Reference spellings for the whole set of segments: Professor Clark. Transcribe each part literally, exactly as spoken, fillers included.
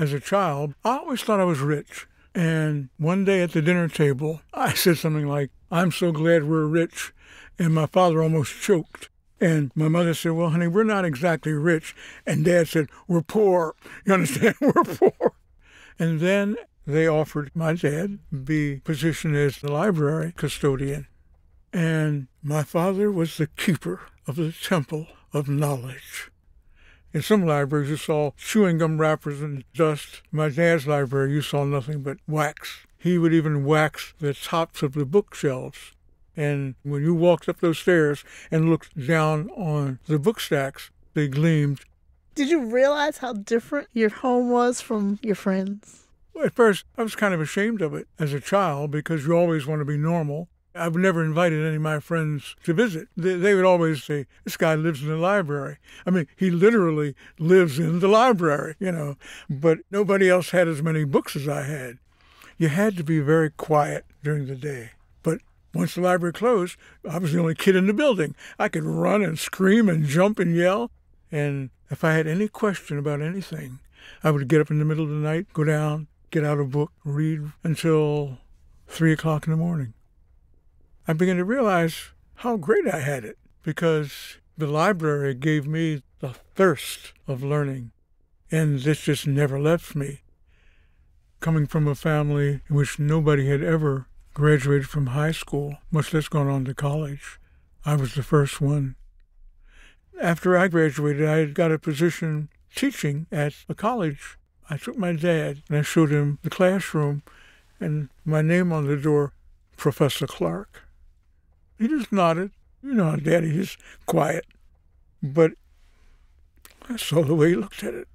As a child, I always thought I was rich. And one day at the dinner table, I said something like, "I'm so glad we're rich." And my father almost choked. And my mother said, "Well, honey, we're not exactly rich." And Dad said, "We're poor. You understand? We're poor." And then they offered my dad the position as the library custodian. And my father was the keeper of the temple of knowledge. In some libraries, you saw chewing gum wrappers and dust. My dad's library, you saw nothing but wax. He would even wax the tops of the bookshelves. And when you walked up those stairs and looked down on the book stacks, they gleamed. Did you realize how different your home was from your friends? At first, I was kind of ashamed of it as a child because you always want to be normal. I've never invited any of my friends to visit. They, they would always say, "This guy lives in the library." I mean, he literally lives in the library, you know. But nobody else had as many books as I had. You had to be very quiet during the day. But once the library closed, I was the only kid in the building. I could run and scream and jump and yell. And if I had any question about anything, I would get up in the middle of the night, go down, get out a book, read until three o'clock in the morning. I began to realize how great I had it because the library gave me the thirst of learning, and this just never left me. Coming from a family in which nobody had ever graduated from high school, much less gone on to college, I was the first one. After I graduated, I got a position teaching at a college. I took my dad and I showed him the classroom and my name on the door, Professor Clark. He just nodded. You know how Daddy is, quiet. But I saw the way he looked at it.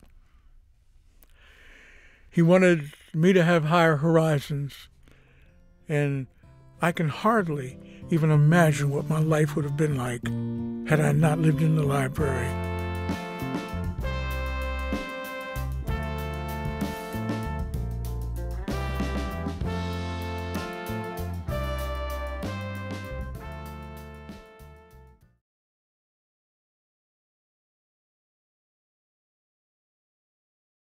He wanted me to have higher horizons. And I can hardly even imagine what my life would have been like had I not lived in the library.